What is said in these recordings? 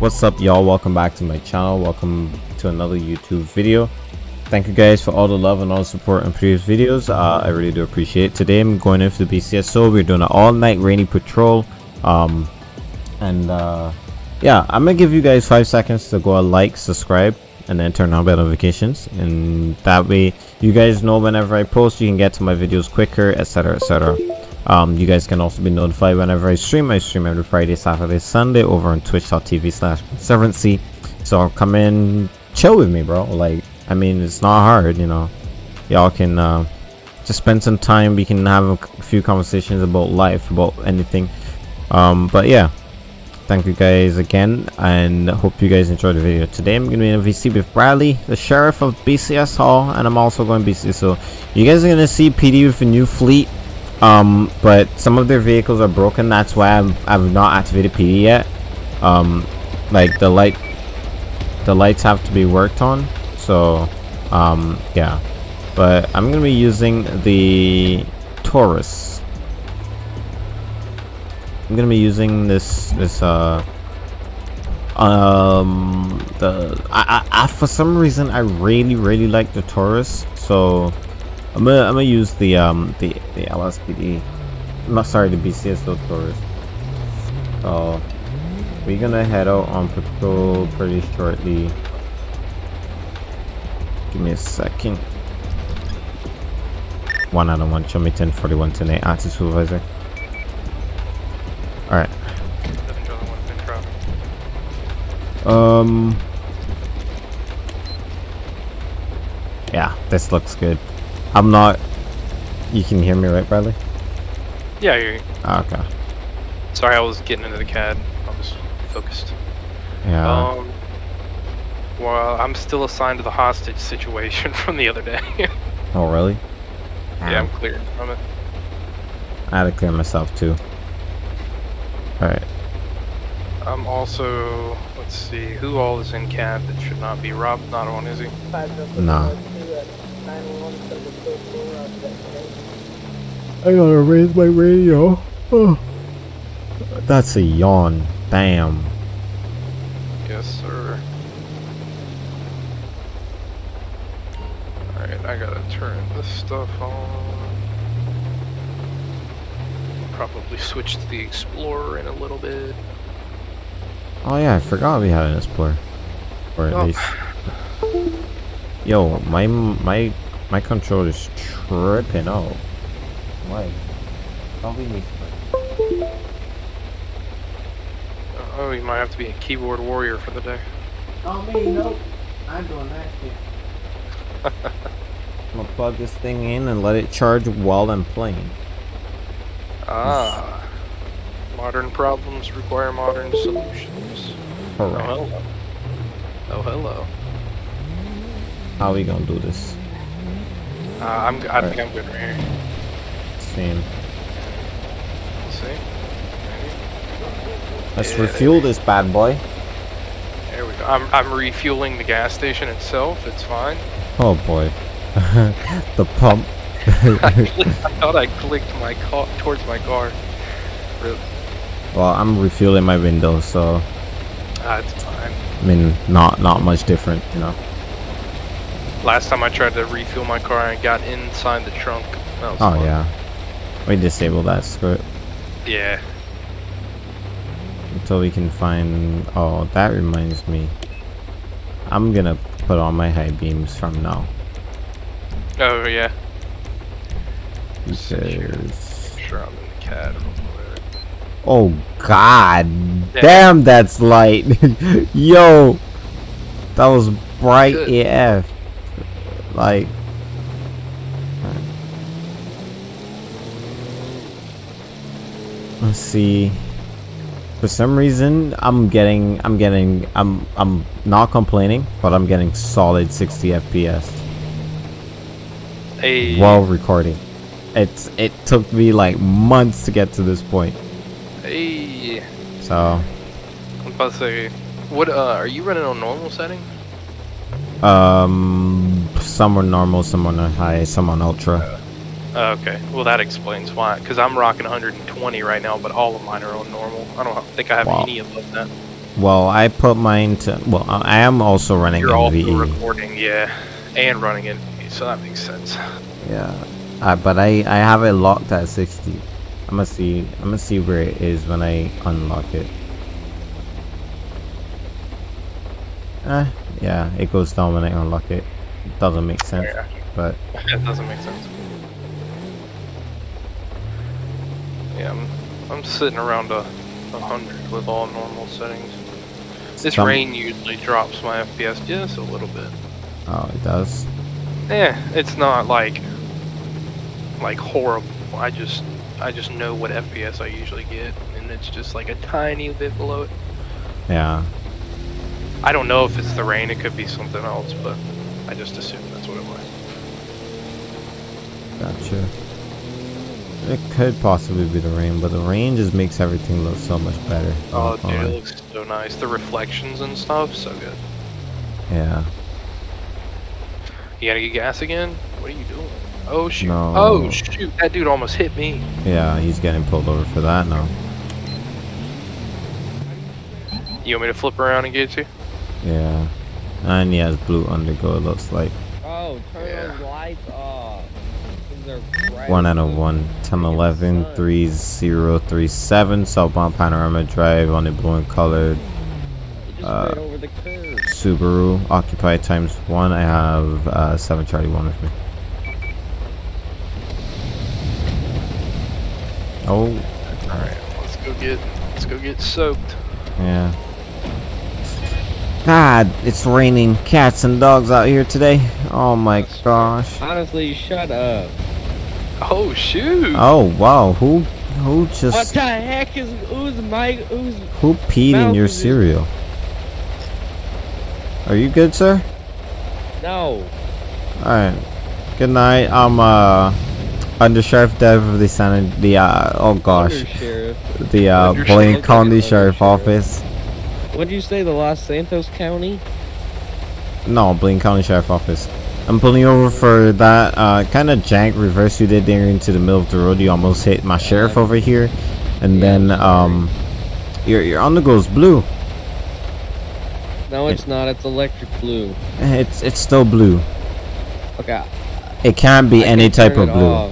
What's up, y'all? Welcome back to my channel. Welcome to another YouTube video. Thank you guys for all the love and all the support on previous videos. I really do appreciate it. Today I'm going in for the BCSO. We're doing an all-night rainy patrol, yeah, I'm gonna give you guys 5 seconds to go like, subscribe, and then turn on bell notifications, and that way you guys know whenever I post, you can get to my videos quicker, etc., etc. You guys can also be notified whenever I stream. I stream every Friday, Saturday, Sunday over on twitch.tv/Conservancy. So come in, chill with me, bro. Like, I mean, it's not hard, you know. Y'all can just spend some time. We can have a few conversations about life, about anything. But yeah, thank you guys again, and hope you guys enjoyed the video. Today I'm going to be in a VC with Bradley, the sheriff of BCS Hall, and I'm also going BCSO. So you guys are going to see PD with a new fleet. But some of their vehicles are broken. That's why I've not activated PD yet. Like the lights have to be worked on. So yeah, but I'm gonna be using the Taurus. I'm gonna be using I for some reason I really like the Taurus, so I'm gonna use the LSPD. I'm not sorry, the BCSO Taurus. So we're gonna head out on patrol pretty shortly. Give me a second. 1 out of 1. Show me 1041 tonight. Active supervisor. All right. Yeah, this looks good. I'm not. You can hear me, right, Bradley? Yeah, I hear you. Oh, okay. Sorry, I was getting into the CAD. I was focused. Yeah. Well, I'm still assigned to the hostage situation from the other day. Oh, really? Yeah, I'm cleared from it. I had to clear myself too. All right. I'm also. Let's see, who all is in CAD that should not be robbed? Not on, is he? No. I gotta raise my radio. Oh. That's a yawn. Damn. Yes, sir. Alright, I gotta turn this stuff on. Probably switch to the Explorer in a little bit. Oh yeah, I forgot we had an Explorer. Or at least... Yo, my controller's tripping out. Why? Probably me. Oh, you might have to be a keyboard warrior for the day. Oh me, nope. I'm doing that shit. I'm gonna plug this thing in and let it charge while I'm playing. Ah. Modern problems require modern solutions. Correct. Oh hello. Oh hello. How are we gonna do this? I think I'm good right here. Same. Let's see. Let's refuel this bad boy. There we go. I'm refueling the gas station itself. It's fine. Oh boy. The pump. I thought I clicked my car towards my car. Really. Well, I'm refueling my window, so. It's fine. I mean, not much different, you know. Last time I tried to refuel my car, I got inside the trunk. Oh fun. Yeah, we disabled that skirt. Yeah. Until we can find. Oh, that reminds me. I'm gonna put on my high beams from now. Oh yeah. Because... Sure, I'm in the CAD. Oh God! Yeah. Damn, that's light. Yo, that was bright AF. Like, let's see. For some reason, I'm not complaining, but I'm getting solid 60 FPS. Hey. While recording, it took me like months to get to this point. Hey. So. I'm about to say, what? Are you running on normal setting? Some are normal, some on high, some on ultra. Okay, well that explains why. Because I'm rocking 120 right now, but all of mine are on normal. I don't think I have any above that. Well, I put mine to... Well, I am also running NVE. You're also recording, yeah. And running NVE, so that makes sense. Yeah. But I have it locked at 60. I'm gonna see where it is when I unlock it. Yeah, it goes down when I unlock it. It doesn't make sense, yeah. But... It doesn't make sense. Yeah, I'm sitting around 100 with all normal settings. This rain usually drops my FPS just a little bit. Oh, it does? Yeah, it's not like horrible. I just know what FPS I usually get, and it's just like a tiny bit below it. Yeah. I don't know if it's the rain, it could be something else, but I just assume that's what it was. Gotcha. It could possibly be the rain, but the rain just makes everything look so much better. Oh, dude, it looks so nice. The reflections and stuff, so good. Yeah. You gotta get gas again? What are you doing? Oh, shoot. No. Oh, shoot. That dude almost hit me. Yeah, he's getting pulled over for that now. You want me to flip around and get you? Yeah. And he has blue undergo, it looks like. Oh, turn those lights off. 1 out of 1, 1011, 3037, southbound Panorama Drive on the blue and colored Subaru, occupied ×1. I have 7 Charlie 1 with me. Oh, alright, let's go get soaked. Yeah. God, it's raining cats and dogs out here today. Oh my gosh. Honestly, shut up. Oh shoot! Oh wow, who just? What the heck is who peed in your cereal? Are you good, sir? No. All right. Good night. I'm Undersheriff Dev of the Blaine County Sheriff Office. What did you say? The Los Santos County? No, Blaine County Sheriff Office. I'm pulling over for that kind of jank reverse you did there into the middle of the road. You almost hit my sheriff over here, and then your undergo's blue. No, it's not. It's electric blue. It's still blue. Okay. It can't be any type of blue.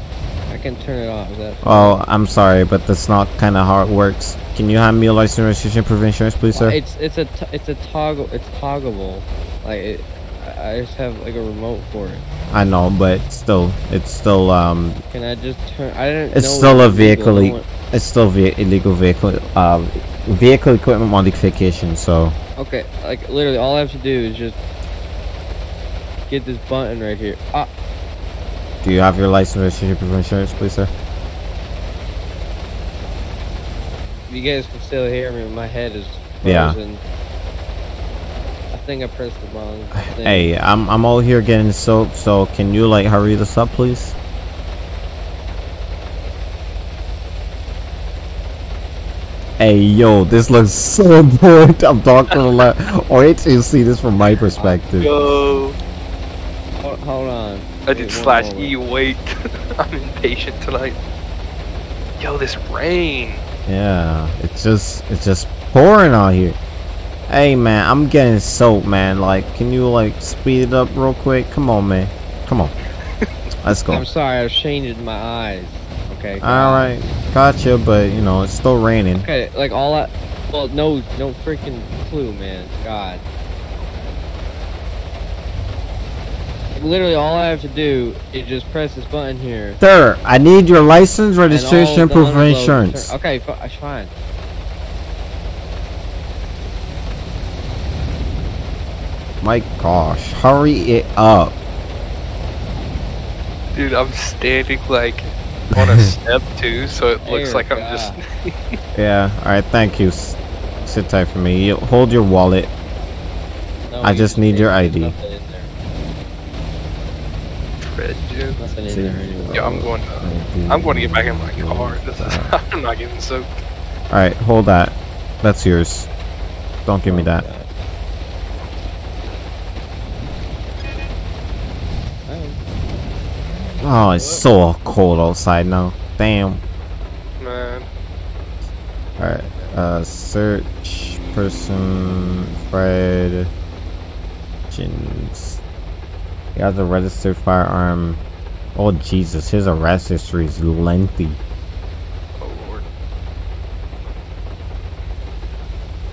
I can turn it off. Oh, I'm sorry, but that's not kind of how it works. Can you hand me a license registration proof insurance, please, sir? It's a toggle. It's toggleable. Like it. I just have like a remote for it. I know, but still, it's still Can I just turn? I didn't. It's still a vehicle. It's still illegal vehicle equipment modification. So. Okay, like literally, all I have to do is just get this button right here. Ah. Do you have your license registration proof of insurance, please, sir? You guys can still hear me. My head is frozen. Yeah. I think I pressed the wrong thing. Hey, I'm all here getting soaked, so can you like hurry this up, please? Hey, yo, this looks so good. I'm talking a lot. Or wait till you see this from my perspective. Yo, hold on. I did /E. Wait, I'm impatient tonight. Yo, this rain. Yeah, it's just pouring out here. Hey man, I'm getting soaked, man. Like, can you like speed it up real quick? Come on, man. Come on. Let's go. I'm sorry, I've changed my eyes. Okay. All right, gotcha. But you know, it's still raining. Okay, like all I, well, no freaking clue, man. God. Literally, all I have to do is just press this button here. Sir, I need your license, registration, proof of insurance. Okay, fine. My gosh, hurry it up. Dude, I'm standing like on a step too, so it looks like I'm just... Yeah, alright, thank you. Sit tight for me. Hold your wallet. No, I just need your ID. Fred, dude. Nothing in there. Yeah, I'm going to get back in my car. I'm not getting soaked. Alright, hold that. That's yours. Don't give me that. Oh, it's so cold outside now. Damn. Man. Alright, search person Fred Jins. He has a registered firearm. Oh Jesus, his arrest history is lengthy. Oh Lord.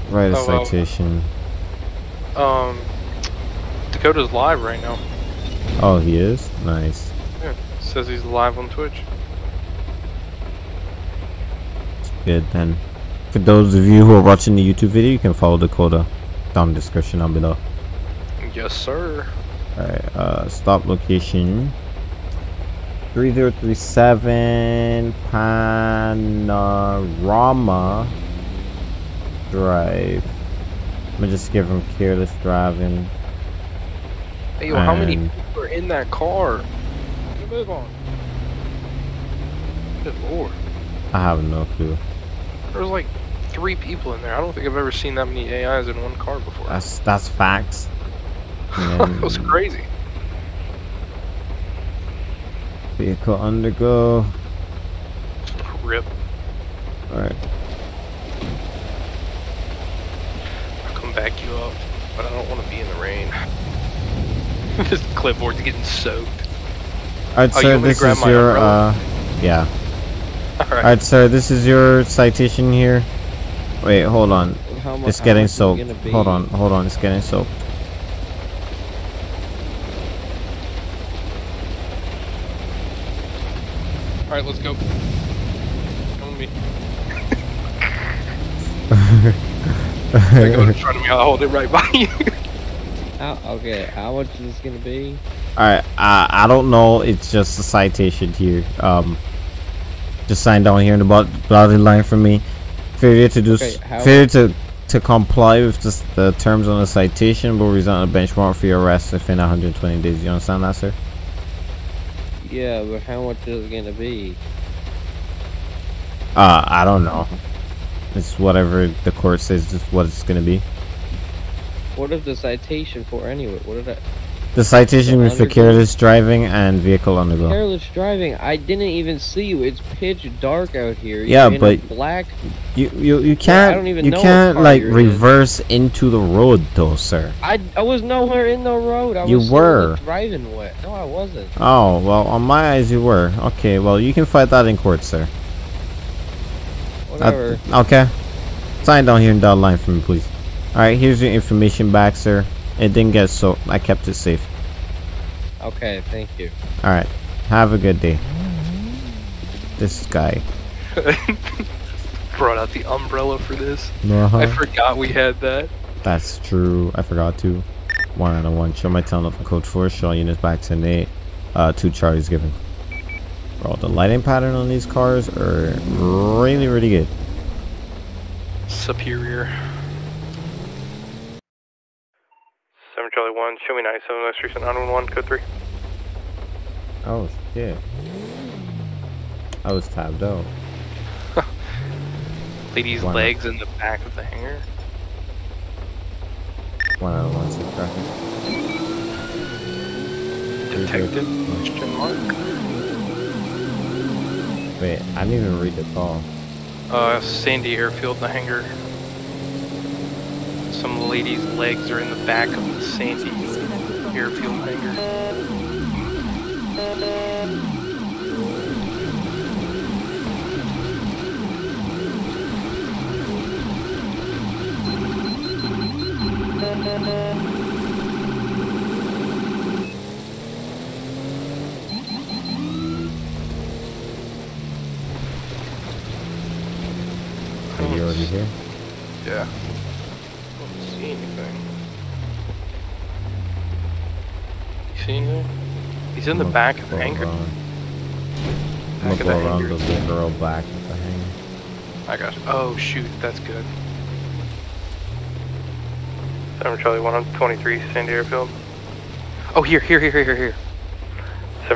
Write a citation. Well. Dakota's live right now. Oh, he is? Nice. Yeah, says he's live on Twitch. It's good then. For those of you who are watching the YouTube video, you can follow Dakota down in the description down below. Yes, sir. Alright, stop location 3037 Panorama Drive. I'm gonna just give him careless driving. Hey, yo, how many people are in that car? Move on. Good Lord. I have no clue. There's like 3 people in there. I don't think I've ever seen that many AIs in one car before. That's facts. That was crazy. Vehicle undergo. Rip. Alright. I'll come back you up, but I don't want to be in the rain. This clipboard's getting soaked. Alright, sir, this is your, yeah. Alright, sir, this is your citation here. Wait, hold on. It's getting soaked. Hold on, hold on, it's getting soaked. Alright, let's go. Come with me. Go in front of me, I'll hold it right by you. Okay, how much is this gonna be? Alright, I don't know, it's just a citation here. Just sign down here in the blotted line for me. Failure to do failure to comply with the terms on the citation will result in a bench warrant for your arrest within 120 days. You understand that, sir? Yeah, but how much is it gonna be? I don't know. It's whatever the court says is what it's gonna be. What is the citation for anyway? What is that? The citation was for careless driving and vehicle undergo. Careless driving? I didn't even see you. It's pitch dark out here. Yeah, you're but black. You can't. Yeah, I don't even know can't like reverse into the road though, sir. I was nowhere in the road. I was were driving wet. No, I wasn't. Oh well, on my eyes you were. Okay, well you can fight that in court, sir. Whatever. Okay. Sign down here in that line for me, please. All right, here's your information back, sir. It didn't get soaked. I kept it safe. Okay, thank you. All right, have a good day. This guy brought out the umbrella for this. I forgot we had that. That's true. I forgot to. 1 out of 1. Show my town up for code 4. Show units back to 8. 2 Charlie's given. Bro, the lighting pattern on these cars are really, really good. Superior. 7 Charlie 1, show me 97 West Street, 911, code 3. Oh shit. I was tabbed out. Lady's legs in the back of the hangar. 1 out of 1, see traffic. Detective? Question mark? Wait, I didn't even read the call. Sandy Airfield, the hangar. Some lady's legs are in the back of the Sandy Airfield hangar. Are you already here? Yeah. Anything. You see him? He's in the back of the hangar. Back of the hangar. The girl back of the hangar. I got it. Oh shoot, that's good. 7 Charlie 123, Sandy Airfield. Oh here. 7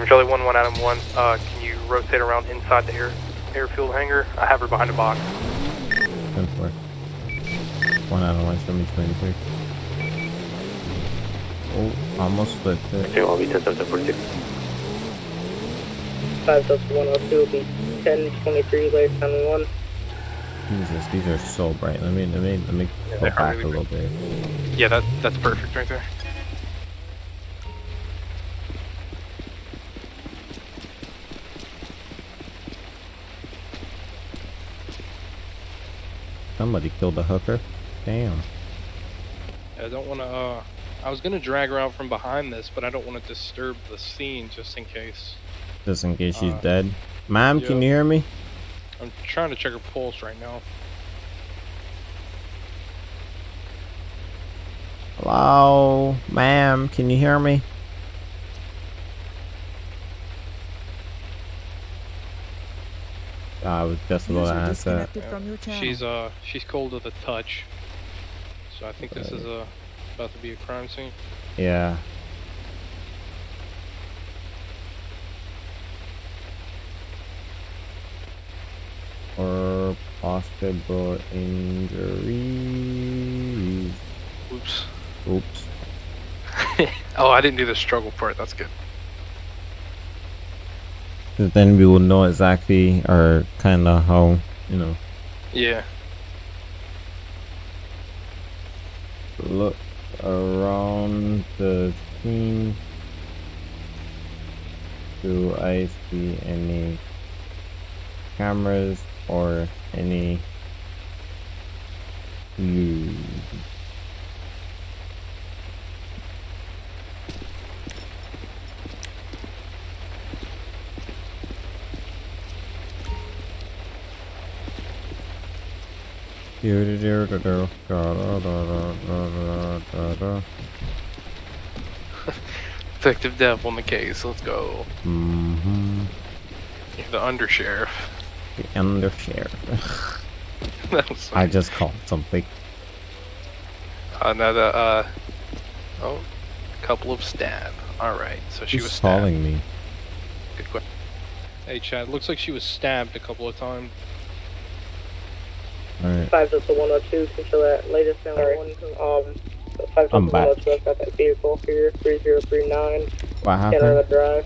Charlie 1, 1 out of 1. Can you rotate around inside the airfield hangar? I have her behind a box. 10-4. 1 out of 1, show me 23. Oh, almost flipped it. Okay, I'll be 10-7-46. 5-102 will be 10-23, late 10-1. Jesus, these are so bright. Let me go back a little bit. Yeah, that's perfect right there. Somebody killed the hooker. Damn. I don't want to, I was going to drag her out from behind this, but I don't want to disturb the scene just in case. Just in case she's dead? Mom, yeah. Can you hear me? I'm trying to check her pulse right now. Hello? Ma'am, can you hear me? I was just about to answer. Yeah. She's cold to the touch. So I think this is about to be a crime scene. Yeah. Or possible injury. Oops. Oops. Oh, I didn't do the struggle part. That's good. Then we will know exactly, or kind of how, you know. Yeah. Look around the scene. Do I see any cameras or any clues? Detective Dev on the case, let's go. Mm-hmm. You're the undersheriff. The undersheriff. I just called something. Another, oh, a couple of stab. Alright, so she was stabbed. Calling me. Good question. Hey, Chad, looks like she was stabbed a couple of times. Alright. 5-102, control that latest number. I'm back. 5-102, I've got that vehicle here, 3039. What happened? Canada Drive.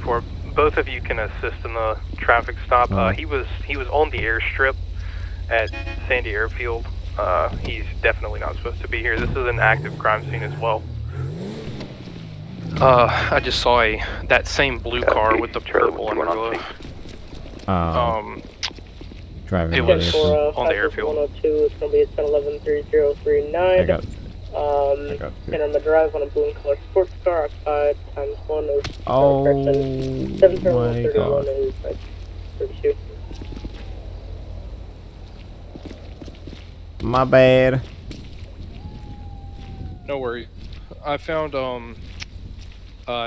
10-4. Both of you can assist in the traffic stop. Oh. He was on the airstrip at Sandy Airfield. He's definitely not supposed to be here. This is an active crime scene as well. I just saw that same blue car with the purple underglow. Driving it was on the airfield. 102, it's gonna be a 10-11-3039. I got it. And on the drive on a blue color sports car, occupied times 1 0. Oh my God. My bad. No worry. I found at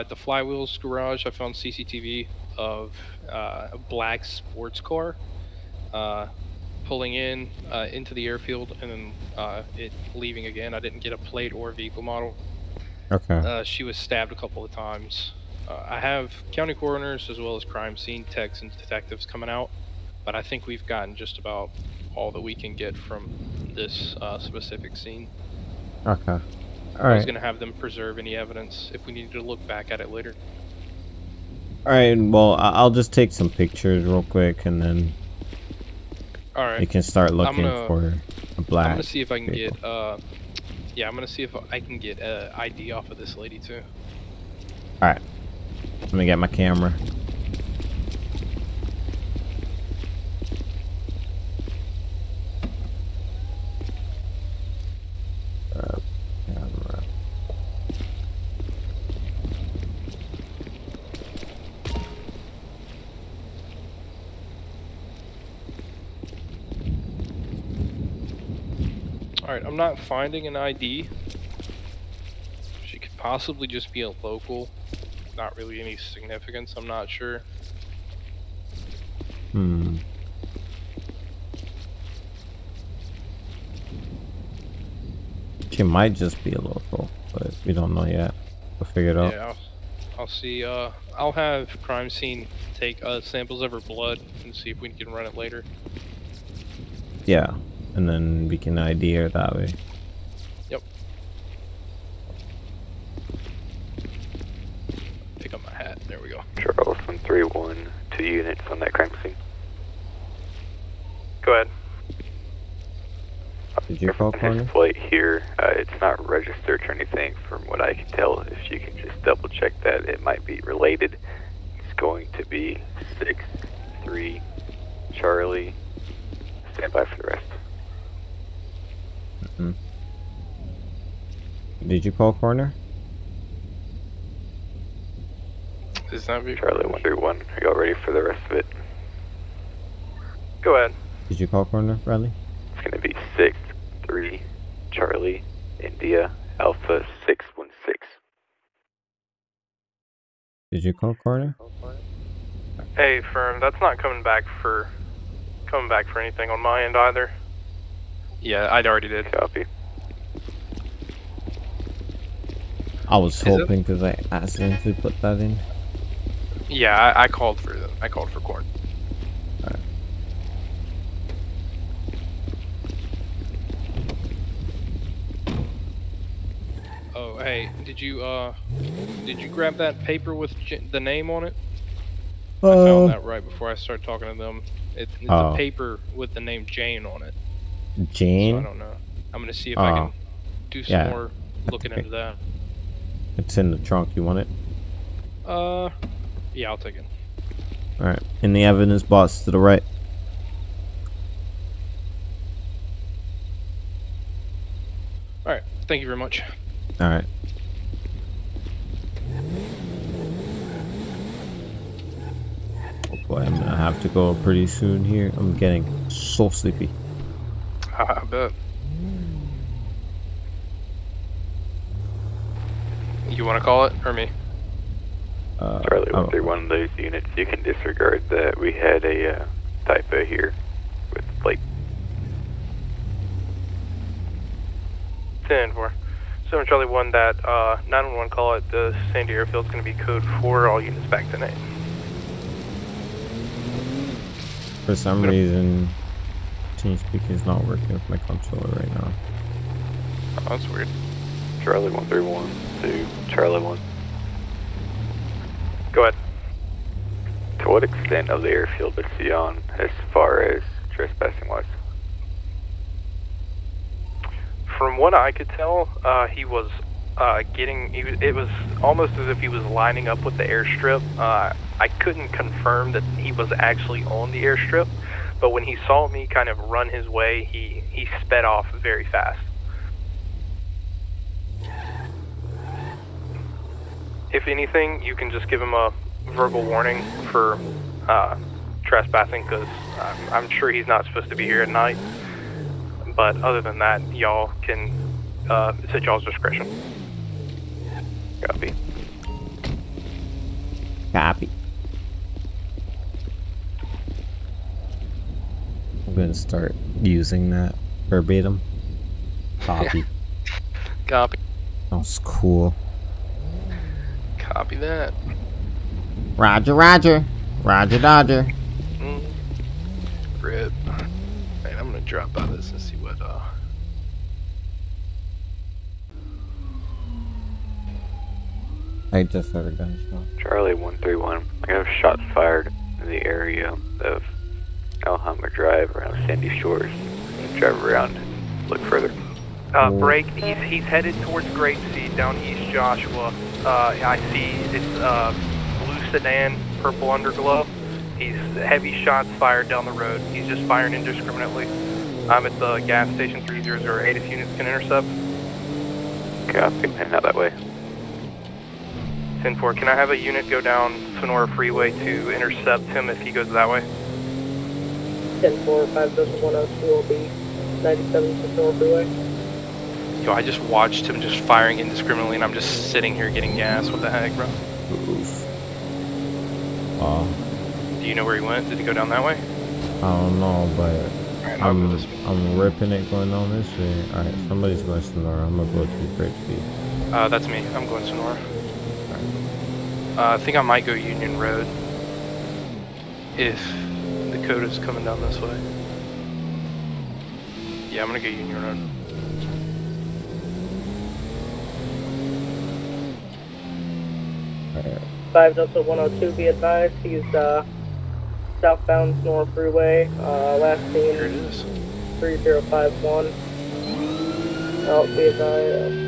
the Flywheels garage, I found CCTV of a black sports car pulling in into the airfield and then it leaving again. I didn't get a plate or vehicle model. Okay. She was stabbed a couple of times. I have county coroners as well as crime scene techs and detectives coming out, but I think we've gotten just about all that we can get from this specific scene. Okay. All right. I was going to have them preserve any evidence if we needed to look back at it later. All right, well, I'll just take some pictures real quick, and then you can start looking for a black. I'm gonna see if I can get, yeah, I'm gonna see if I can get ID off of this lady too. All right, let me get my camera. I'm not finding an ID. She could possibly just be a local. Not really any significance, I'm not sure. Hmm. She might just be a local, but we don't know yet. We'll figure it out. Yeah, I'll see. I'll have crime scene take samples of her blood and see if we can run it later. Yeah. And then we can ID her that way. Yep. Pick up my hat. There we go. Charles from 3-1, 2 units on that crime scene. Go ahead. Did you call Connor? Flight here, it's not registered or anything from what I can tell. If you can just double check that, it might be related. It's going to be 6-3 Charlie. Stand by for the rest. Did you call Connor? Does that be Charlie 131? Are y'all ready for the rest of it? Go ahead. Did you call Connor, Riley? It's going to be 6-3 Charlie India Alpha 616. Did you call Coroner? Hey, firm. That's not coming back for anything on my end either. Yeah, I'd already did. Copy. I was hoping because I accidentally put that in. Yeah, I called for them. I called for corn. Alright. Oh, hey, did you grab that paper with the name on it? I found that right before I started talking to them. It's a paper with the name Jane on it. Jane? So I don't know. I'm gonna see if I can do some more looking into that. It's in the trunk. You want it? Yeah, I'll take it. All right. In the evidence box to the right. All right. Thank you very much. All right. Oh boy, I'm gonna have to go pretty soon here. I'm getting so sleepy. I bet. You want to call it or me? Charlie, through one of those units, you can disregard that. We had a typo here with plate. 10-4. So Charlie 1, that 911 call at the Sandy Airfield is going to be code 4. All units back tonight. For some reason, TeamSpeak is not working with my controller right now. Oh, that's weird. Charlie 131 to Charlie 1. Go ahead. To what extent of the airfield is he on as far as trespassing wise? From what I could tell, he was it was almost as if he was lining up with the airstrip. I couldn't confirm that he was actually on the airstrip, but when he saw me kind of run his way, he sped off very fast. If anything, you can just give him a verbal warning for trespassing, because I'm sure he's not supposed to be here at night. But other than that, y'all can sit y'all's discretion. Copy. Copy. I'm going to start using that verbatim. Copy. Copy. That was cool. Copy that. Roger, roger. Roger, dodger. Rip. Alright, I'm gonna drop by this and see what, I just heard a gunshot. Charlie 131. I have shots fired in the area of Alhambra Drive around Sandy Shores. Drive around and look further. Break. He's headed towards Grape Seed down East Joshua. I see it's blue sedan, purple underglow. He's heavy shots fired down the road. He's just firing indiscriminately. I'm at the gas station 3008 if units can intercept. Copy, man, not that way. 10-4, can I have a unit go down Sonora Freeway to intercept him if he goes that way? 10-4, 5-102 will be 97 to Sonora Freeway. Yo, I just watched him just firing indiscriminately, and I'm just sitting here getting gas. What the heck, bro? Oof. Do you know where he went? Did he go down that way? I don't know, but right, I'm ripping it going down this way. Alright, somebody's going to Sonora. I'm going to go to Grape Seed. That's me. I'm going to Sonora. Right. I think I might go Union Road if the Dakota's coming down this way. Yeah, I'm going to go Union Road. Right. 5-102, be advised. He's southbound Sonora Freeway, last seen 3051. Out BSI.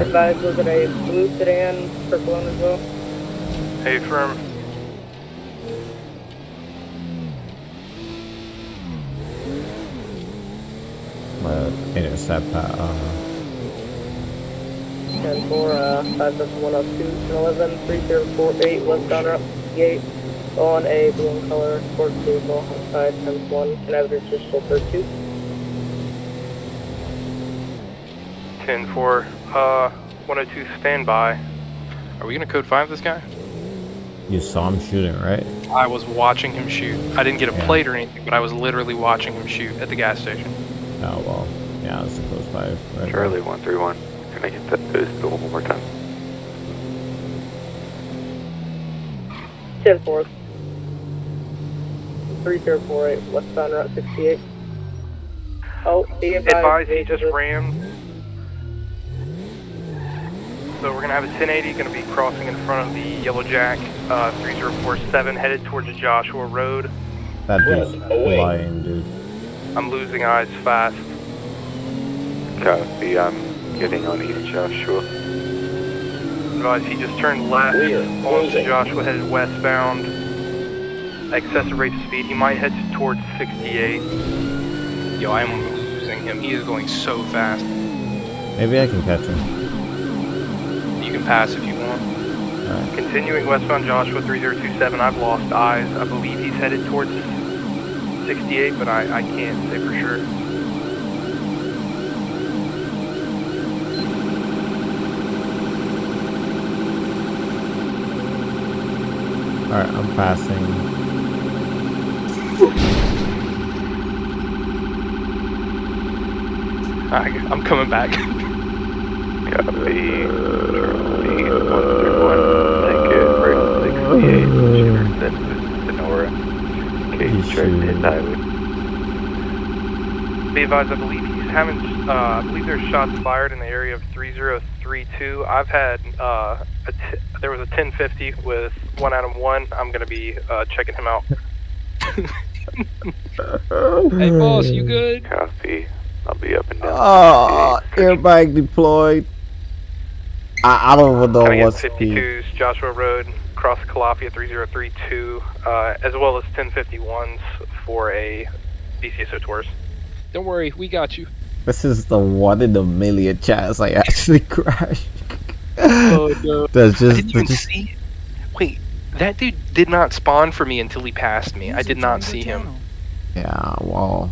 Advise, was it a blue sedan, purple as well? Hey, firm. Well, intercept that, 10-4, 57102, 11, 3048, westbound Route 68, on a blue in color, sports vehicle, outside, 10-1, can I have your digital for 2? 10-4, 102, standby. Are we gonna code 5 this guy? You saw him shooting, right? I was watching him shoot. I didn't get a plate or anything, but I was literally watching him shoot at the gas station. Oh, well, yeah, that's a close five. Right. Charlie 131, can I get that boost bill one more time? 10-4, 3048, westbound Route 68. Oh, be advised, he just rammed. So we're going to have a 1080, going to be crossing in front of the Yellow Jack, 3047, headed towards the Joshua Road. That dude's flying, dude. I'm losing eyes fast. Copy, I'm getting on East Joshua. Advise, he just turned left onto Joshua, headed westbound. Excessive rate of speed, he might head towards 68. Yo, I am losing him, he is going so fast. Maybe I can catch him. You can pass if you want. Right. Continuing westbound Joshua 3027, I've lost eyes. I believe he's headed towards 68, but I can't say for sure. Alright, I'm passing. I'm coming back. Copy. One, take it, right, 68, then Sonora. Be advised, I believe he's having, I believe there's shots fired in the area of 3032. I've had, there was a 1050 with one Adam 1. I'm going to be checking him out. Hey, boss, you good? Copy. I'll be up and down. Oh, airbag deployed. I don't even know what's 52s, Joshua Road. Across Calafia 3032, as well as 1051s for a BCSO tours. Don't worry, we got you. This is the 1 in a million chance I actually crashed. Oh no! I didn't even see. Wait, that dude did not spawn for me until he passed me. I did not see him. Yeah, well,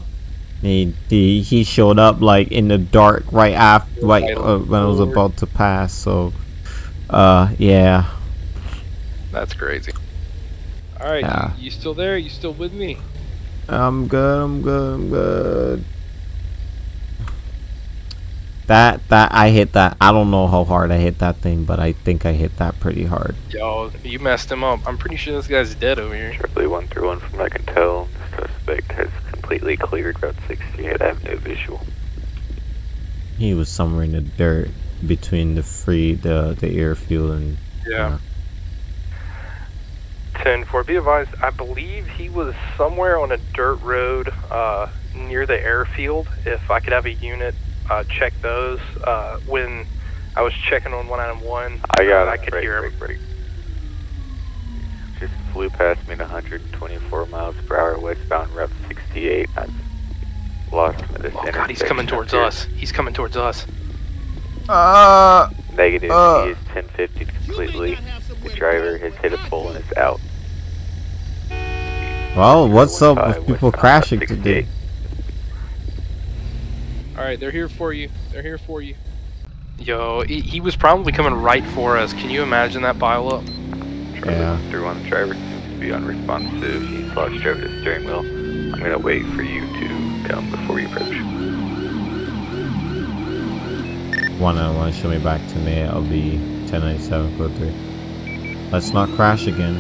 he showed up like in the dark right after, like when I was about to pass. So, yeah. That's crazy. Alright, yeah. You still there? You still with me? I'm good, I'm good, I'm good. That I hit that. I don't know how hard I hit that thing, but I think I hit that pretty hard. Yo, you messed him up. I'm pretty sure this guy's dead over here. Triple 131 from what I can tell. The suspect has completely cleared Route 68. I have no visual. He was somewhere in the dirt between the airfield and yeah. 10-4, be advised, I believe he was somewhere on a dirt road near the airfield. If I could have a unit check those. When I was checking on 1 Adam 1, I could hear him. Break. Just flew past me at 124 miles per hour westbound Route 68. I lost him at this intersection. Oh god, he's coming towards us. He's coming towards us. Negative, he is 1050 completely. The driver has hit a pole and is out. Well, what's up with people crashing today? Alright, they're here for you. They're here for you. Yo, he was probably coming right for us. Can you imagine that pile up? Yeah. The driver seems to be unresponsive. He's lost over the steering wheel. I'm going to wait for you to come before you approach. 1 on 1, show me back to me. I'll be 1097 code 3. Let's not crash again.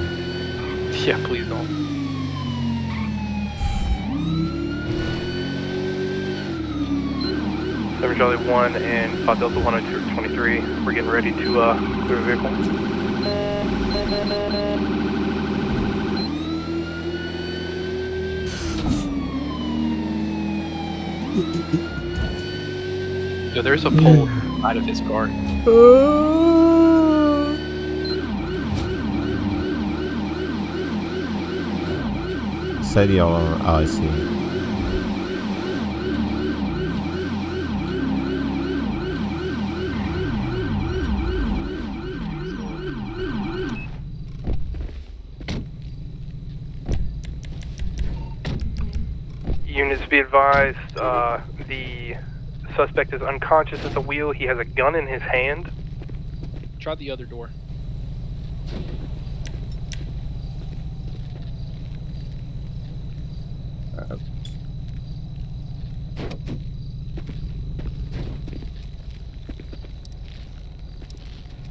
Yeah, please don't. Seven Charlie 1 and 5 Delta 102 23. We're getting ready to clear the vehicle. Yo, there's a pole out of his car. City or I see. Units be advised, the suspect is unconscious at the wheel. He has a gun in his hand. Try the other door.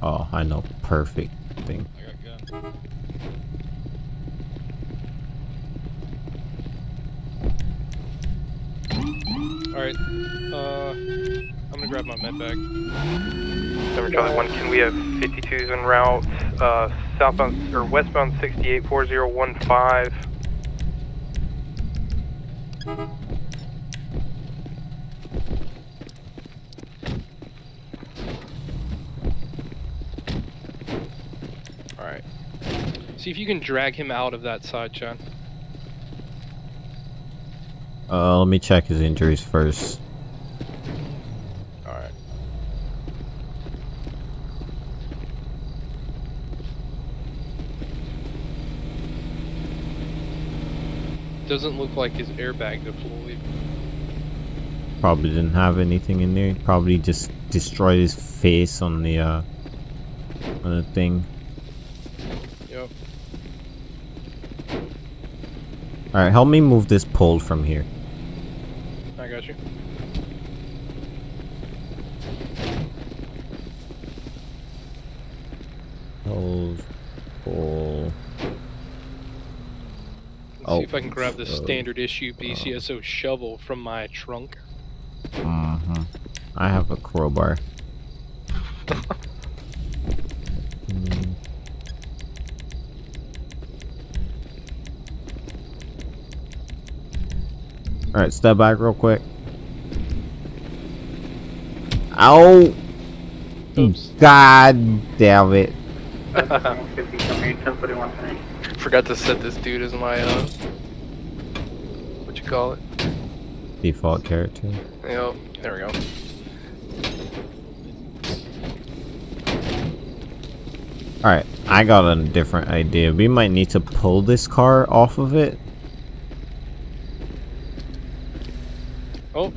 Oh, I know. Perfect thing. I got a gun. Alright, I'm gonna grab my med bag. Number Charlie 1, can we have 52s en route, southbound, or westbound 68, 4015. Alright. See if you can drag him out of that side, Sean. Let me check his injuries first. Alright. Doesn't look like his airbag deployed. Probably didn't have anything in there. Probably just destroyed his face on the thing. Yep. Alright, help me move this pole from here. See if I can grab the standard issue BCSO shovel from my trunk. Uh-huh. I have a crowbar. Alright, step back real quick. Ow! Oops. God damn it. Forgot to set this dude as my what you call it? Default character. Yep, there we go. Alright, I got a different idea. We might need to pull this car off of it. Oh.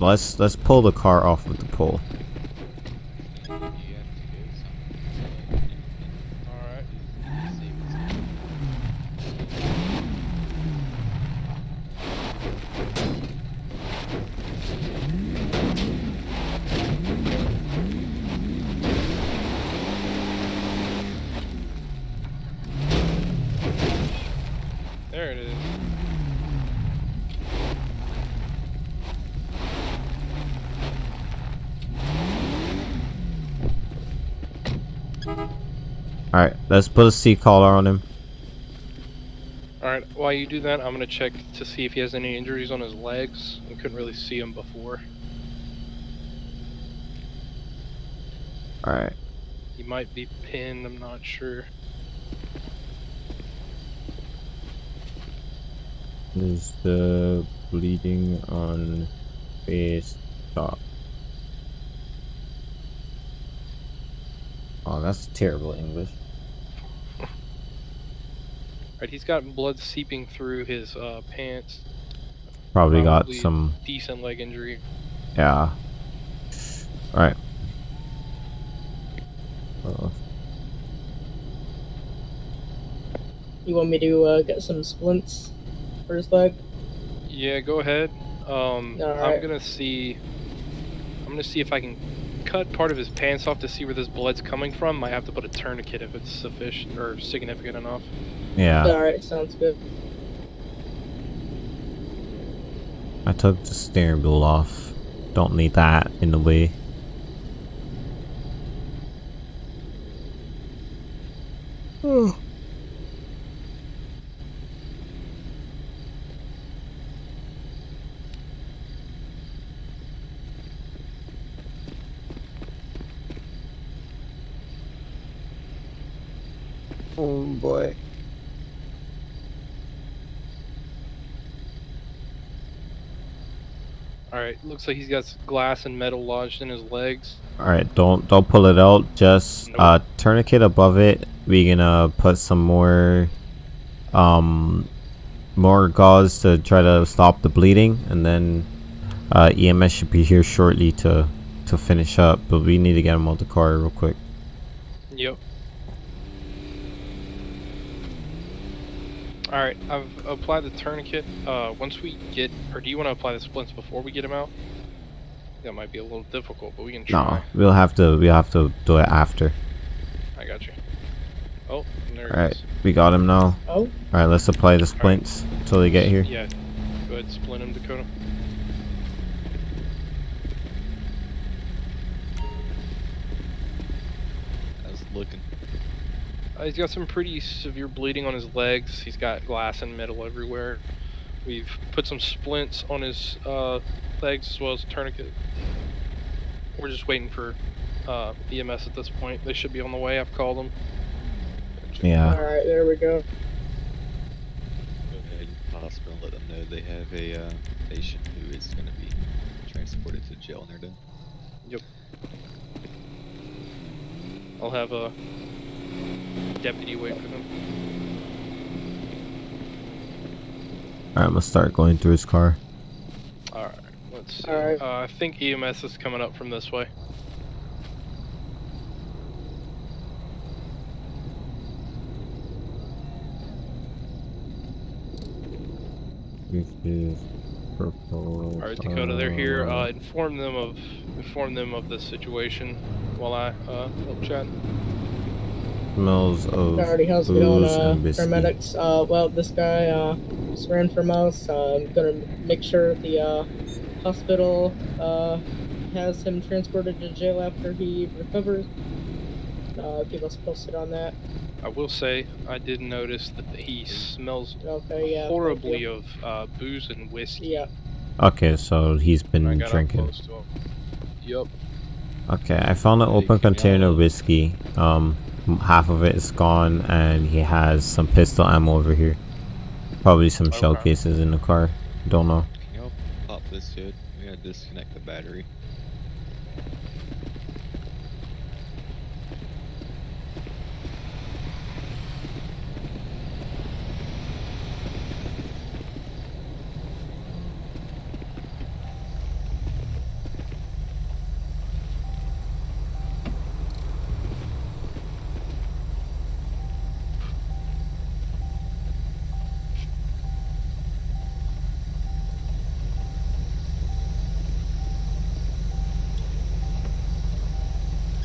Let's pull the car off of the pole. Alright, let's put a C collar on him. Alright, while you do that, I'm gonna check to see if he has any injuries on his legs. I couldn't really see him before. Alright. He might be pinned, I'm not sure. Is the bleeding on face stop? Oh, that's terrible English. Right, he's got blood seeping through his pants. Probably got some decent leg injury. Yeah. All right. You want me to get some splints for his leg? Yeah, go ahead. Right. I'm gonna see if I can cut part of his pants off to see where this blood's coming from. Might have to put a tourniquet if it's sufficient or significant enough. Yeah. Alright, sounds good. I took the steering wheel off. Don't need that in the way. Oh boy. Alright, looks like he's got glass and metal lodged in his legs. Alright, don't pull it out, just nope. Tourniquet above it. We're gonna put some more gauze to try to stop the bleeding, and then EMS should be here shortly to finish up, but we need to get him out the car real quick. Yep. Alright, I've applied the tourniquet. Once we get, or do you want to apply the splints before we get him out? That might be a little difficult, but we can try. No, we'll have to do it after. I got you. Oh, there he is. We got him now. Oh. Alright, let's apply the splints until they get here. Yeah, go ahead, splint him, Dakota. That's looking. He's got some pretty severe bleeding on his legs. He's got glass and metal everywhere. We've put some splints on his legs as well as a tourniquet. We're just waiting for EMS at this point. They should be on the way. I've called them. Yeah. All right, there we go. Go ahead and hospital. Let them know they have a patient who is going to be transported to jail when they're done. Yep. I'll have a deputy wait for him. Alright, I'm gonna start going through his car. Alright, let's see. All right. I think EMS is coming up from this way. This is purple. Alright, Dakota, they're here. Inform them of this situation while I help chat. Smells of how's it going, paramedics? Well, this guy just ran from us. I'm gonna make sure the hospital has him transported to jail after he recovers. Keep us posted on that. I will say I did notice that he smells horribly of booze and whiskey. Yeah. Okay, so he's been drinking. Yep. Okay, I found an open container of whiskey. Half of it is gone, and he has some pistol ammo over here. Probably some shell cases in the car. Don't know. Can you pop this, dude? We gotta disconnect the battery.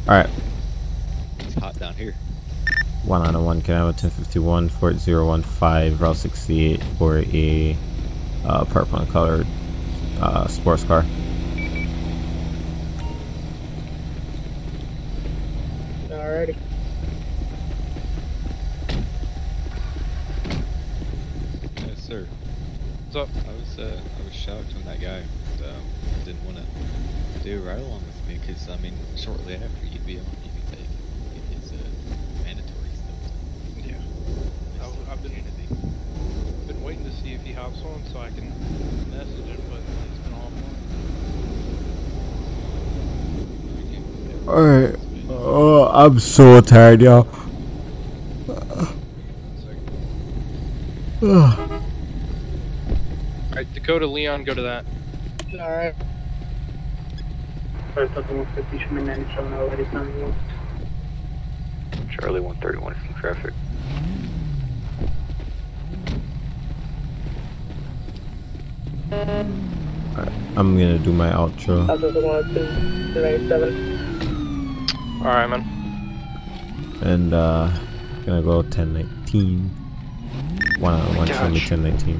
Alright. It's hot down here. 1 on 1, can I have a 1051 4015 Route 68 for a purple colored sports car? Alrighty. Yes, sir. What's up? I was shocked when that guy didn't want to do a ride along with me, because I mean, shortly after you'd be on, you could take it. It's mandatory stuff. Yeah. I've been waiting to see if he hops on so I can message him, but he's been offline. Alright. Oh, I'm so tired, y'all. Alright, Dakota, Leon, go to that. Alright. Charlie 131 is in traffic. Alright, I'm gonna do my outro. Alright, man. And gonna go 1019. 1 on 1 show me 1019.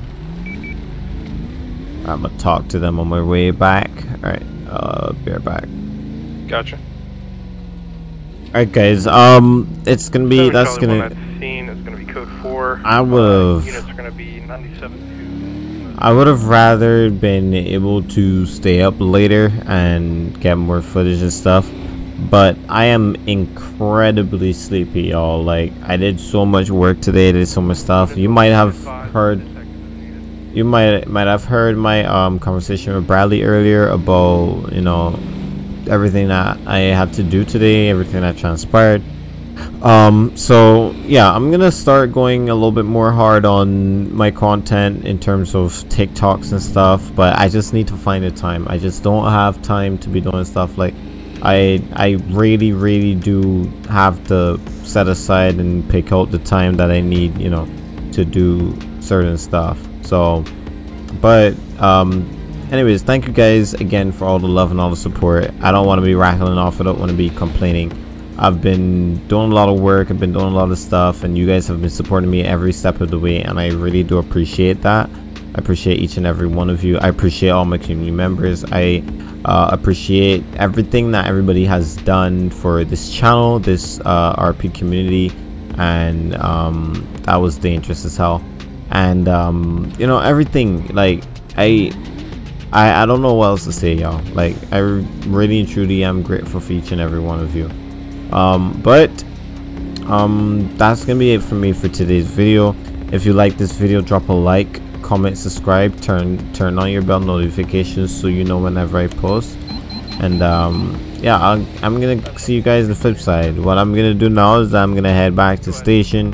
I'm gonna talk to them on my way back. Alright, be right back. Gotcha. Alright, guys, it's gonna be, that's gonna scene is gonna be code 4. I would've units are gonna be 97-2. I would've rather been able to stay up later and get more footage and stuff, But I am incredibly sleepy, y'all. Like, I did so much work today, I did so much stuff. You might have heard, you might have heard my conversation with Bradley earlier about, you know, everything that I had to do today, everything that transpired. So yeah, I'm gonna start going a little bit more hard on my content in terms of TikToks and stuff, but I just need to find the time. I just don't have time to be doing stuff like I really do have to set aside and pick out the time that I need, you know, to do certain stuff. So but anyways, thank you guys again for all the love and all the support. I don't want to be rattling off, I don't want to be complaining. I've been doing a lot of work, I've been doing a lot of stuff, and you guys have been supporting me every step of the way, and I really do appreciate that. I appreciate each and every one of you. I appreciate all my community members. I appreciate everything that everybody has done for this channel, this RP community, and that was dangerous as hell. And you know, everything, like I don't know what else to say, y'all. Like, I really and truly am grateful for each and every one of you. That's gonna be it for me for today's video. If you like this video, drop a like, comment, subscribe, turn on your bell notifications so you know whenever I post. And yeah, I'm gonna see you guys on the flip side. What I'm gonna do now is I'm gonna head back to the station,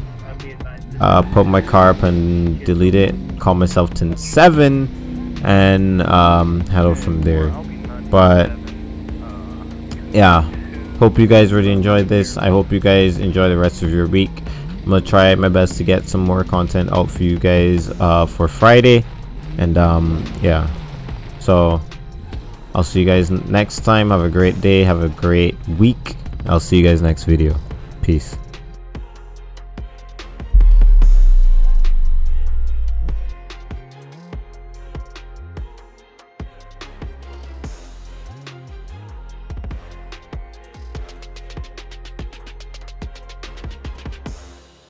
put my car up and delete it, call myself to 7, and head out from there. But yeah, hope you guys really enjoyed this. I hope you guys enjoy the rest of your week. I'm gonna try my best to get some more content out for you guys for Friday. And yeah, so I'll see you guys next time. Have a great day, have a great week. I'll see you guys next video. Peace.